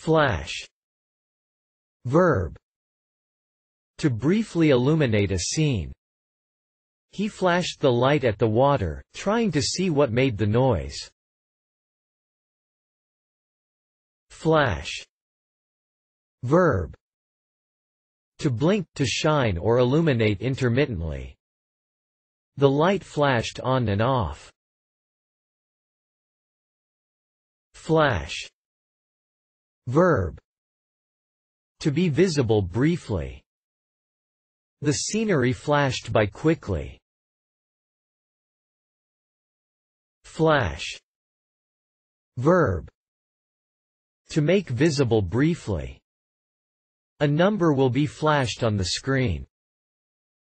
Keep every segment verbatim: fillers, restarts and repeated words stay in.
Flash. Verb. To briefly illuminate a scene. He flashed the light at the water, trying to see what made the noise. Flash. Verb. To blink, to shine or illuminate intermittently. The light flashed on and off. Flash. Verb. To be visible briefly. The scenery flashed by quickly. Flash. Verb. To make visible briefly. A number will be flashed on the screen.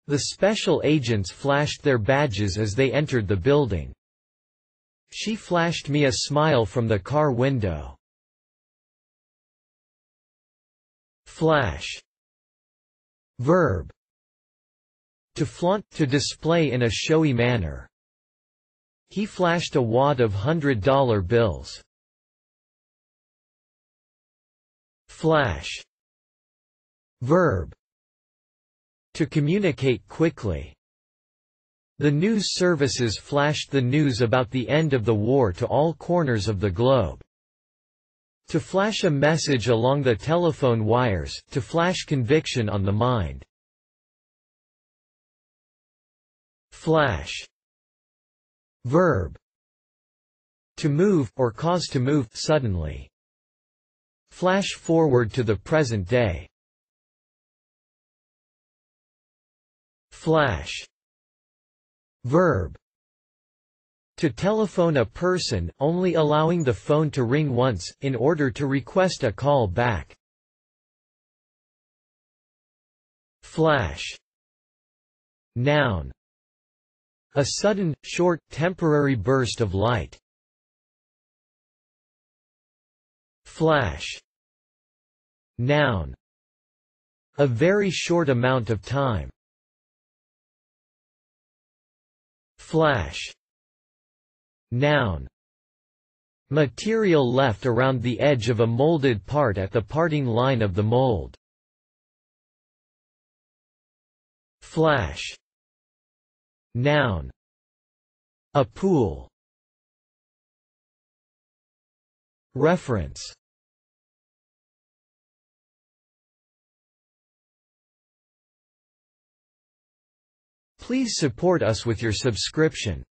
The special agents flashed their badges as they entered the building. She flashed me a smile from the car window. Flash. Verb. To flaunt, to display in a showy manner. He flashed a wad of hundred dollar bills. Flash. Verb. To communicate quickly. The news services flashed the news about the end of the war to all corners of the globe. To flash a message along the telephone wires, to flash conviction on the mind. Flash. Verb. To move, or cause to move, suddenly. Flash forward to the present day. Flash. Verb. To telephone a person, only allowing the phone to ring once, in order to request a call back. Flash. Noun. A sudden, short, temporary burst of light. Flash. Noun. A very short amount of time. Flash. Noun. Material left around the edge of a molded part at the parting line of the mold. Flash. Noun. A pool. Reference. Please support us with your subscription.